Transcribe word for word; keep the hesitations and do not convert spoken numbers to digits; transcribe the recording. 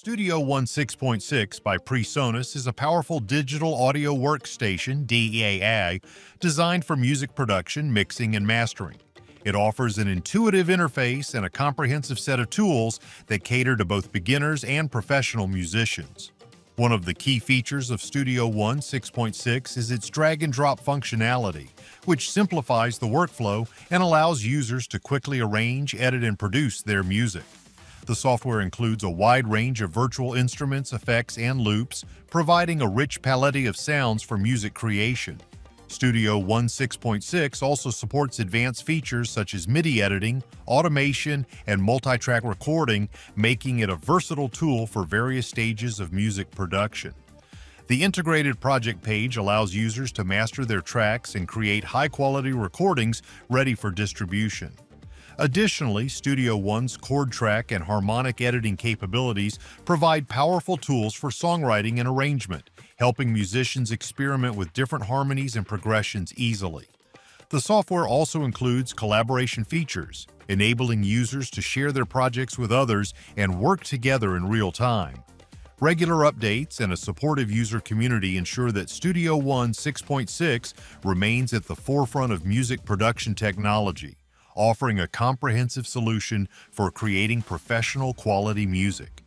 Studio One six point six by PreSonus is a powerful digital audio workstation, D A W, designed for music production, mixing, and mastering. It offers an intuitive interface and a comprehensive set of tools that cater to both beginners and professional musicians. One of the key features of Studio One six point six is its drag-and-drop functionality, which simplifies the workflow and allows users to quickly arrange, edit, and produce their music. The software includes a wide range of virtual instruments, effects, and loops, providing a rich palette of sounds for music creation. Studio One six point six also supports advanced features such as MIDI editing, automation, and multi-track recording, making it a versatile tool for various stages of music production. The integrated project page allows users to master their tracks and create high-quality recordings ready for distribution. Additionally, Studio One's chord track and harmonic editing capabilities provide powerful tools for songwriting and arrangement, helping musicians experiment with different harmonies and progressions easily. The software also includes collaboration features, enabling users to share their projects with others and work together in real time. Regular updates and a supportive user community ensure that Studio One six point six remains at the forefront of music production technology, offering a comprehensive solution for creating professional quality music.